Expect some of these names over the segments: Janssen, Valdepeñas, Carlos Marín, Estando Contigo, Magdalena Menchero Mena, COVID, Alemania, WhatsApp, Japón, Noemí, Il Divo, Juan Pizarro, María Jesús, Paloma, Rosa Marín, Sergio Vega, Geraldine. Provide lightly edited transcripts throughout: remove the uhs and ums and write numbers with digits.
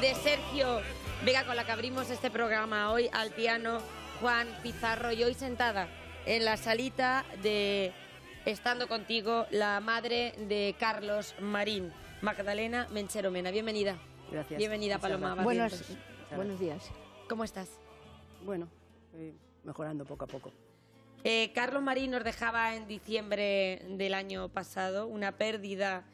de Sergio Vega, con la que abrimos este programa hoy, al piano Juan Pizarro, y hoy sentada en la salita de Estando Contigo, la madre de Carlos Marín, Magdalena Menchero Mena. Bienvenida. Gracias. Bienvenida, Paloma. Buenos días. ¿Cómo estás? Bueno, mejorando poco a poco. Carlos Marín nos dejaba en diciembre del año pasado, una pérdida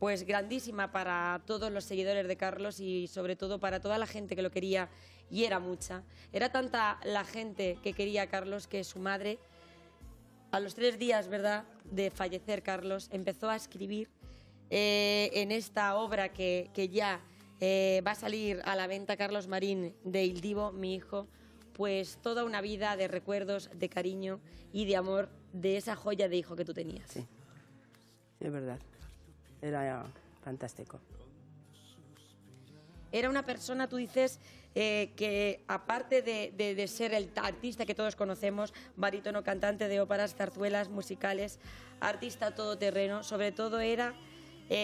pues grandísima para todos los seguidores de Carlos y sobre todo para toda la gente que lo quería, y era mucha. Era tanta la gente que quería a Carlos que su madre, a los 3 días, ¿verdad?, de fallecer Carlos, empezó a escribir en esta obra que ya va a salir a la venta, Carlos Marín, de Il Divo, mi hijo, pues toda una vida de recuerdos, de cariño y de amor de esa joya de hijo que tú tenías. Sí, es verdad. Era fantástico. Era una persona, tú dices, que aparte de ser el artista que todos conocemos, barítono, cantante de óperas, zarzuelas, musicales, artista todoterreno, sobre todo era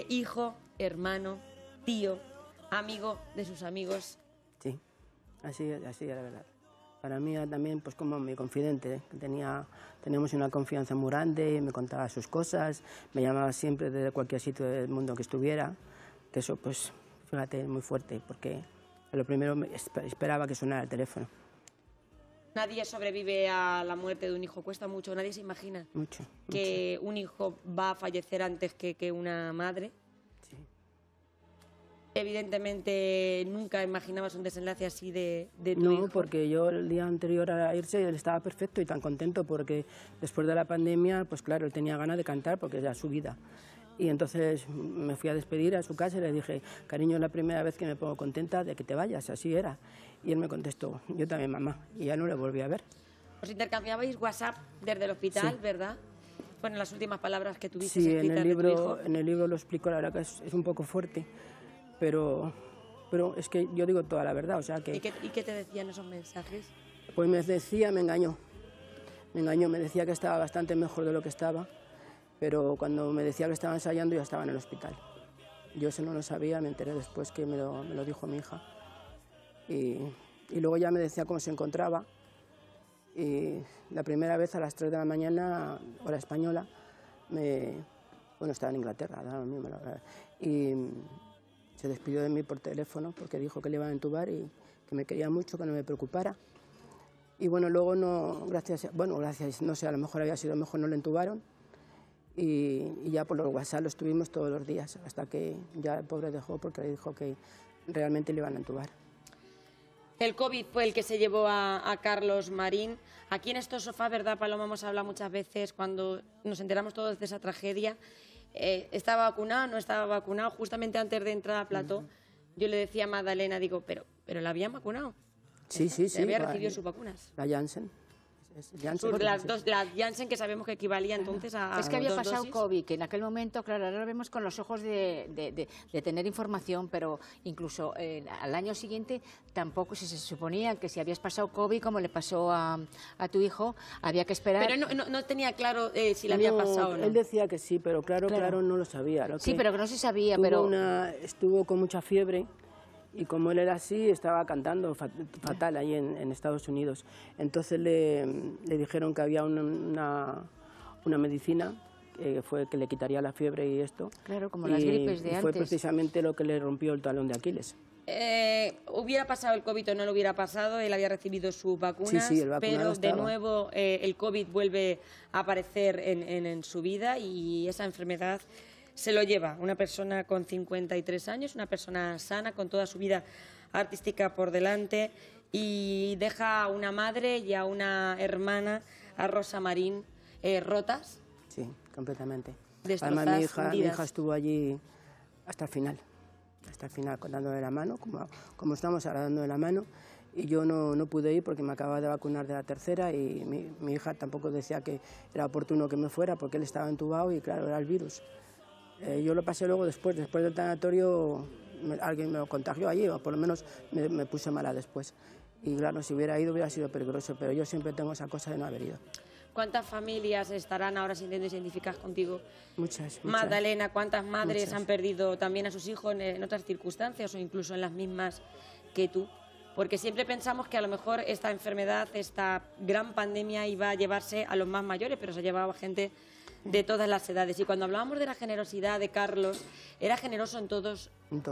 hijo, hermano, tío, amigo de sus amigos. Sí, así era, la verdad. Para mí también, pues como mi confidente, teníamos una confianza muy grande, me contaba sus cosas, me llamaba siempre desde cualquier sitio del mundo que estuviera, que eso, pues, fíjate, muy fuerte, porque lo primero esperaba que sonara el teléfono. Nadie sobrevive a la muerte de un hijo, cuesta mucho, nadie se imagina que un hijo va a fallecer antes que una madre. Evidentemente, nunca imaginabas un desenlace así de tu hijo. No, porque yo el día anterior a irse él estaba perfecto y tan contento, porque después de la pandemia, pues claro, él tenía ganas de cantar porque era su vida. Y entonces me fui a despedir a su casa y le dije, cariño, es la primera vez que me pongo contenta de que te vayas, así era. Y él me contestó, yo también, mamá, y ya no le volví a ver. Os intercambiabais WhatsApp desde el hospital, sí, ¿verdad? Bueno, las últimas palabras que tuviste. Sí, en el libro lo explico, la verdad que es un poco fuerte. Pero es que yo digo toda la verdad, o sea que... ¿Y qué te decían esos mensajes? Pues me decía, me engañó, me decía que estaba bastante mejor de lo que estaba, pero cuando me decía que estaba ensayando ya estaba en el hospital. Yo eso no lo sabía, me enteré después que me lo dijo mi hija. Y luego ya me decía cómo se encontraba, y la primera vez a las 3 de la mañana, hora española, bueno, estaba en Inglaterra, lo mismo, y se despidió de mí por teléfono porque dijo que le iban a entubar y que me quería mucho, que no me preocupara. Y bueno, luego no, gracias, no sé, a lo mejor había sido mejor, no le entubaron. Y ya por los WhatsApp los tuvimos todos los días, hasta que ya el pobre dejó porque le dijo que realmente le iban a entubar. El COVID fue el que se llevó a Carlos Marín. Aquí en estos sofás, ¿verdad, Paloma? Hemos hablado muchas veces cuando nos enteramos todos de esa tragedia. Estaba vacunado, no estaba vacunado, justamente antes de entrar a plató, yo le decía a Magdalena, digo, pero la habían vacunado. Sí, sí, sí. Había recibido sus vacunas. La Janssen. Las Janssen, que sabemos que equivalía entonces a... Es que había pasado dosis. COVID, que en aquel momento, claro, ahora lo vemos con los ojos de tener información, pero incluso al año siguiente tampoco se suponía que si habías pasado COVID, como le pasó a tu hijo, había que esperar... Pero no tenía claro si le había pasado o no. Él decía que sí, pero claro no lo sabía. Sí, pero que no se sabía, pero... Estuvo con mucha fiebre. Y como él era así, estaba cantando fatal ahí en Estados Unidos. Entonces le dijeron que había una medicina que le quitaría la fiebre y esto. Claro, como las gripes de antes. Fue precisamente lo que le rompió el talón de Aquiles. Hubiera pasado el COVID o no lo hubiera pasado, él había recibido sus vacunas, sí, pero estaba. De nuevo el COVID vuelve a aparecer en su vida y esa enfermedad... Se lo lleva una persona con 53 años, una persona sana, con toda su vida artística por delante, y deja a una madre y a una hermana, a Rosa Marín, rotas. Sí, completamente. Destrozadas. Además, mi hija estuvo allí hasta el final, dándole la mano, como estamos ahora dándole la mano, y yo no pude ir porque me acababa de vacunar de la tercera y mi hija tampoco decía que era oportuno que me fuera porque él estaba entubado y claro, era el virus. Yo lo pasé luego después del tanatorio, alguien me lo contagió allí, o por lo menos me puse mala después. Y claro, si hubiera ido hubiera sido peligroso, pero yo siempre tengo esa cosa de no haber ido. ¿Cuántas familias estarán ahora sintiendo identificadas contigo? Muchas, muchas. Magdalena, ¿cuántas madres han perdido también a sus hijos en otras circunstancias o incluso en las mismas que tú? Porque siempre pensamos que a lo mejor esta enfermedad, esta gran pandemia iba a llevarse a los más mayores, pero se llevaba a gente de todas las edades. Y cuando hablábamos de la generosidad de Carlos, era generoso en todos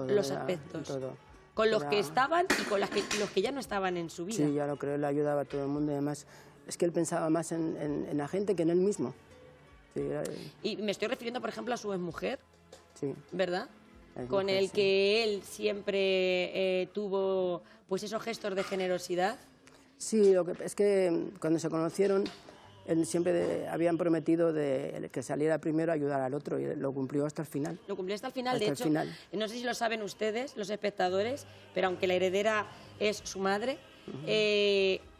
los aspectos. En todo. Con los que estaban y con los que ya no estaban en su vida. Sí, yo lo creo, él ayudaba a todo el mundo y además es que él pensaba más en la gente que en él mismo. Sí, y me estoy refiriendo, por ejemplo, a su exmujer, sí, ¿verdad? Con el que él siempre tuvo pues esos gestos de generosidad. Sí, lo que es que cuando se conocieron, él siempre habían prometido de que saliera primero a ayudar al otro y lo cumplió hasta el final. Lo cumplió hasta el final, hasta de hecho, final. No sé si lo saben ustedes, los espectadores, pero aunque la heredera es su madre,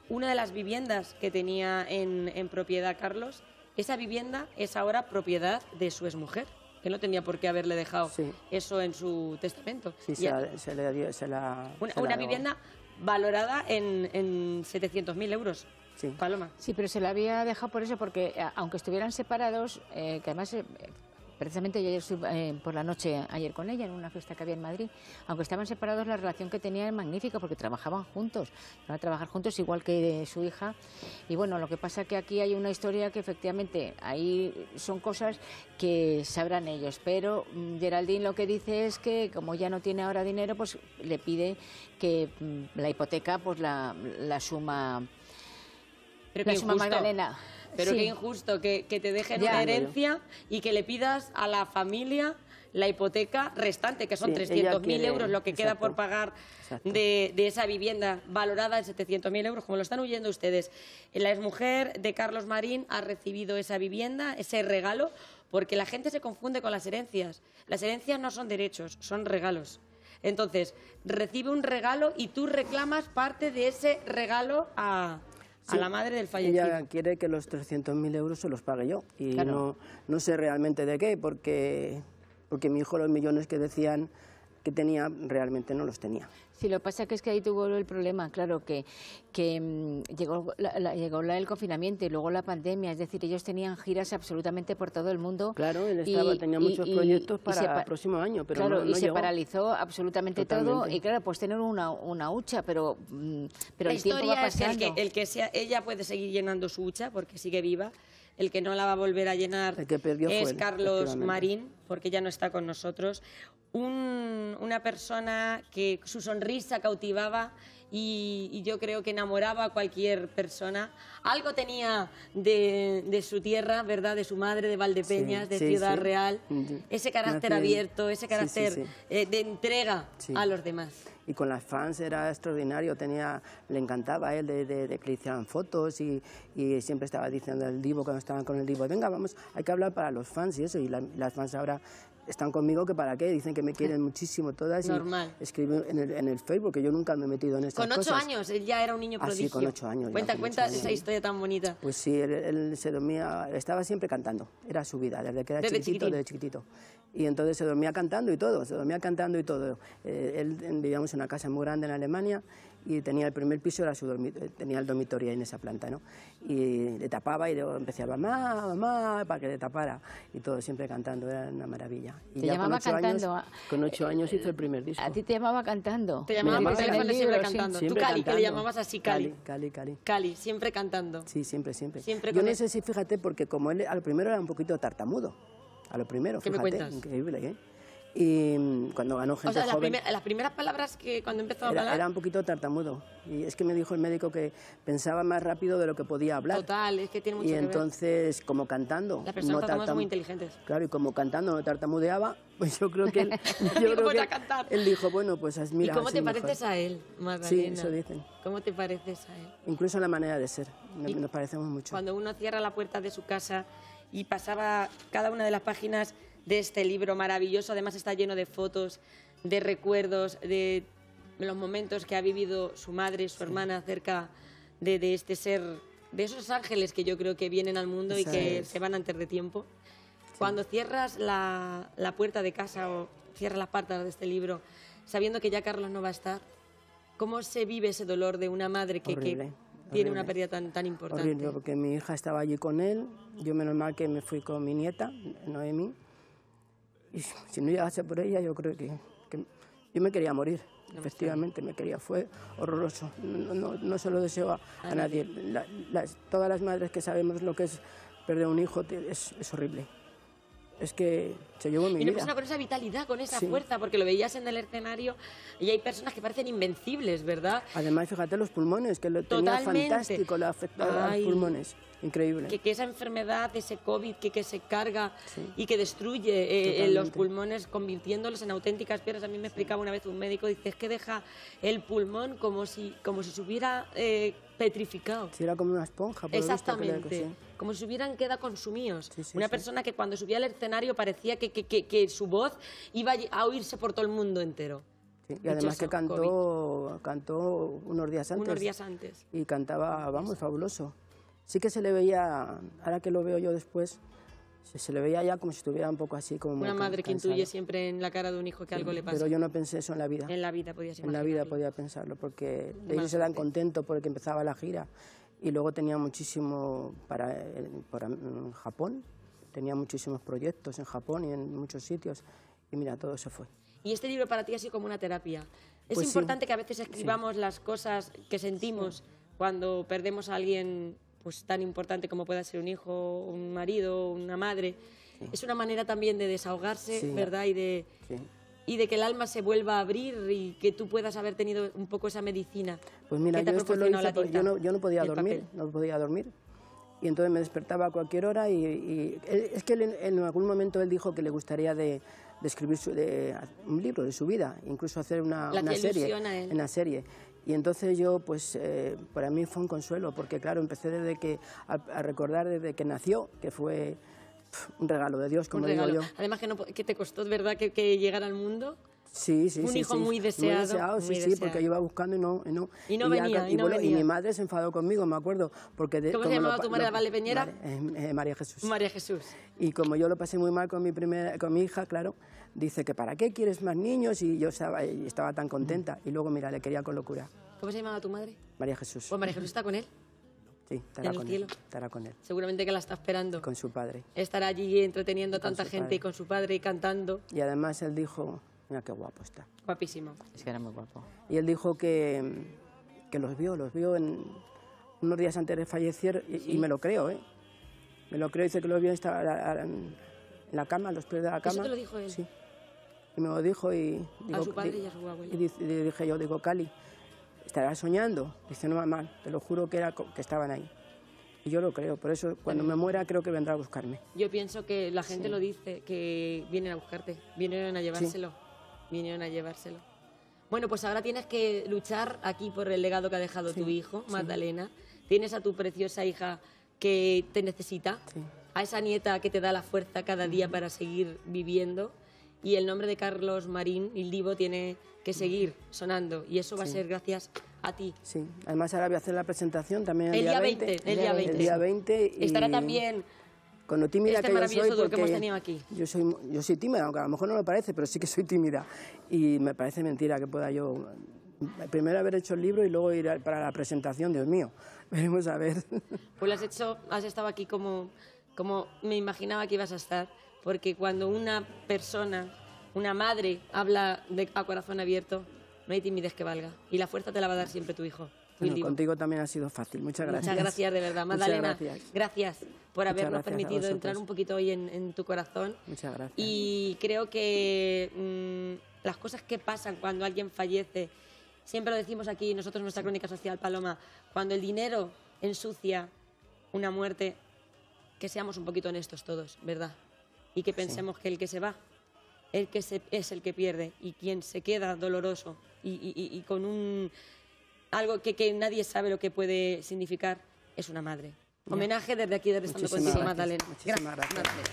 una de las viviendas que tenía en propiedad Carlos, esa vivienda es ahora propiedad de su exmujer, que no tenía por qué haberle dejado eso en su testamento. Sí, se la vivienda valorada en 700.000 euros. Sí. Paloma. Sí, pero se la había dejado por eso, porque aunque estuvieran separados, que además, precisamente yo ayer por la noche, ayer con ella, en una fiesta que había en Madrid, aunque estaban separados, la relación que tenían era magnífica, porque trabajaban juntos, iban a trabajar juntos, igual que su hija. Y bueno, lo que pasa que aquí hay una historia que efectivamente, ahí son cosas que sabrán ellos, pero Geraldine lo que dice es que, como ya no tiene ahora dinero, pues le pide que la hipoteca pues la suma... Pero qué injusto, Magdalena. Pero qué injusto que te dejen una herencia y que le pidas a la familia la hipoteca restante, que son 300.000 euros lo que queda por pagar de esa vivienda valorada en 700.000 euros, como lo están oyendo ustedes. La exmujer de Carlos Marín ha recibido esa vivienda, ese regalo, porque la gente se confunde con las herencias. Las herencias no son derechos, son regalos. Entonces, recibe un regalo y tú reclamas parte de ese regalo a la madre del fallecido. Ella quiere que los 300.000 euros se los pague yo. Y no sé realmente de qué, porque mi hijo los millones que decían que tenía, realmente no los tenía. Sí, lo que pasa que es que ahí tuvo el problema, claro, que llegó el confinamiento y luego la pandemia, es decir, ellos tenían giras absolutamente por todo el mundo. Claro, él tenía muchos proyectos para el próximo año, pero claro, no se paralizó absolutamente todo y claro, pues tener una hucha, pero el tiempo va pasando. Es el que sea, ella puede seguir llenando su hucha porque sigue viva. El que no la va a volver a llenar es Carlos Marín, porque ya no está con nosotros. Una persona que su sonrisa cautivaba y yo creo que enamoraba a cualquier persona. Algo tenía de su tierra, ¿verdad? De su madre, de Valdepeñas, de Ciudad Real. Ese carácter abierto, ese carácter de entrega a los demás. Y con las fans era extraordinario, le encantaba a él de que le hicieran fotos y siempre estaba diciendo al Divo, cuando estaban con el Divo, venga, vamos, hay que hablar para los fans y eso, y las fans ahora están conmigo, que para qué, dicen que me quieren muchísimo todas. Normal. Y escriben en el Facebook, que yo nunca me he metido en estas cosas. Con 8 años, él ya era un niño prodigio. Ah, sí, con 8 años. Cuenta esa historia tan bonita. Pues sí, él se dormía, estaba siempre cantando, era su vida, desde que era desde chiquitito. Y entonces se dormía cantando y todo, Él, vivíamos en una casa muy grande en Alemania y tenía el primer piso, era su dormitorio, tenía el dormitorio ahí en esa planta, ¿no? Y le tapaba y luego empecé a mamá, mamá, para que le tapara. Y todo siempre cantando, era una maravilla. Y te llamaba cantando. Con 8 años hizo el primer disco. A ti te llamaba cantando. Te llamaba por teléfono siempre cantando. Tú Cali, que le llamabas así Cali. Cali, siempre cantando. Sí, siempre. Yo no sé si, fíjate, porque como él al primero era un poquito tartamudo. A lo primero, fíjate, increíble, ¿eh? Y cuando ganó gente joven... O sea, las primeras palabras que cuando empezó a hablar... Era un poquito tartamudo. Y es que me dijo el médico que pensaba más rápido de lo que podía hablar. Total, es que tiene mucho que ver. Y entonces, como cantando... Las personas son muy inteligentes. Claro, y como cantando no tartamudeaba, pues yo creo que él... Él dijo, bueno, pues mira... ¿Y cómo te pareces a él, Magdalena? Sí, eso dicen. ¿Cómo te pareces a él? Incluso la manera de ser, nos parecemos mucho. Cuando uno cierra la puerta de su casa... y pasaba cada una de las páginas de este libro maravilloso. Además está lleno de fotos, de recuerdos, de los momentos que ha vivido su madre, su hermana, acerca de este ser, de esos ángeles que yo creo que vienen al mundo y que se van antes de tiempo. Cuando cierras la puerta de casa o cierras las puertas de este libro, sabiendo que ya Carlos no va a estar, ¿cómo se vive ese dolor de una madre que... Horrible. tiene una pérdida tan importante. Horrible, porque mi hija estaba allí con él, yo menos mal que me fui con mi nieta, Noemí, y si no llegase por ella, yo creo que yo me quería morir, efectivamente, me quería, fue horroroso, no se lo deseo a nadie. Todas las madres que sabemos lo que es perder un hijo es horrible. Es que se llevó mi vida. Y una persona con esa vitalidad, con esa fuerza, porque lo veías en el escenario y hay personas que parecen invencibles, ¿verdad? Además, fíjate los pulmones, que lo tenía fantástico, la afectada los pulmones. Increíble. Que esa enfermedad, ese COVID que se carga y que destruye los pulmones, convirtiéndolos en auténticas piedras. A mí me explicaba una vez un médico, dice, es que deja el pulmón como si se hubiera petrificado. Si era como una esponja. Exactamente. Como si se hubieran quedado consumidos. Sí, sí, una persona que cuando subía al escenario parecía que su voz iba a oírse por todo el mundo entero. Sí, y además que cantó unos días antes. Unos días antes. Y cantaba, vamos, fabuloso. Sí que se le veía, ahora que lo veo yo después, se le veía ya como si estuviera un poco así como... Una madre que intuye siempre en la cara de un hijo que algo le pasa. Pero yo no pensé eso en la vida. En la vida podía ser. En la vida podía pensarlo, porque ellos eran contentos porque empezaba la gira y luego tenía muchísimo para Japón, tenía muchísimos proyectos en Japón y en muchos sitios y mira, todo se fue. Y este libro para ti ha sido como una terapia. Es pues importante que a veces escribamos las cosas que sentimos cuando perdemos a alguien... pues tan importante como pueda ser un hijo, un marido, una madre. Sí. Es una manera también de desahogarse, ¿verdad? Y de que el alma se vuelva a abrir y que tú puedas haber tenido un poco esa medicina. Pues mira, yo esto lo hice porque yo no podía dormir, Y entonces me despertaba a cualquier hora y es que en algún momento él dijo que le gustaría de escribir un libro de su vida, incluso hacer una serie. Una serie. Y entonces yo, pues, para mí fue un consuelo, porque claro, empecé desde que a recordar desde que nació, que fue un regalo de Dios, como digo yo. Además que te costó, ¿verdad?, que llegara al mundo. Sí, sí, un hijo muy deseado. Muy deseado, sí, porque yo iba buscando y no venía. Y mi madre se enfadó conmigo, me acuerdo. Porque ¿cómo se llamaba tu madre, Valdepeñera? María Jesús. María Jesús. Y como yo lo pasé muy mal con mi hija, claro, dice que ¿para qué quieres más niños? Y yo estaba tan contenta. Y luego, mira, le quería con locura. ¿Cómo se llamaba tu madre? María Jesús. Pues María Jesús está con él. Sí, estará con él. Seguramente que la está esperando. Y con su padre. Estará allí entreteniendo a tanta gente y con su padre y cantando. Y además él dijo... Mira qué guapo está. Guapísimo. Es que era muy guapo. Y él dijo que los vio en unos días antes de fallecer, y me lo creo, ¿eh? Me lo creo, dice que los vio en la cama, a los pies de la cama. ¿Eso te lo dijo él? Sí. Y me lo dijo y... Digo, a su padre y a su abuelo. Y dije yo, Cali, ¿estarás soñando? Dice, no, mamá, te lo juro que estaban ahí. Y yo lo creo, por eso cuando me muera creo que vendrá a buscarme. Yo pienso que la gente lo dice, que vienen a buscarte, vienen a llevárselo. Sí. Vinieron a llevárselo. Bueno, pues ahora tienes que luchar aquí por el legado que ha dejado tu hijo, Magdalena. Tienes a tu preciosa hija que te necesita, a esa nieta que te da la fuerza cada día para seguir viviendo. Y el nombre de Carlos Marín, Il Divo, tiene que seguir sonando. Y eso va a ser gracias a ti. Sí, además ahora voy a hacer la presentación también el día 20. El día 20. El día 20 y... Estará también... Con lo tímida que yo soy, porque hemos tenido aquí. Yo soy tímida, aunque a lo mejor no me parece, pero sí que soy tímida. Y me parece mentira que pueda yo... Primero haber hecho el libro y luego ir para la presentación, Dios mío. Veremos a ver. Pues lo has hecho, has estado aquí como me imaginaba que ibas a estar, porque cuando una persona, una madre, habla a corazón abierto, no hay timidez que valga. Y la fuerza te la va a dar siempre tu hijo. Bueno, contigo también ha sido fácil. Muchas gracias. Muchas gracias, de verdad. Magdalena, gracias por habernos permitido entrar un poquito hoy en tu corazón. Muchas gracias. Y creo que las cosas que pasan cuando alguien fallece, siempre lo decimos aquí nosotros en nuestra crónica social, Paloma, cuando el dinero ensucia una muerte, que seamos un poquito honestos todos, ¿verdad? Y que pensemos que el que se va es el que pierde, y quien se queda doloroso y con un... Algo que nadie sabe lo que puede significar, es una madre. Homenaje desde aquí, desde Estando Contigo, Magdalena. Muchísimas gracias.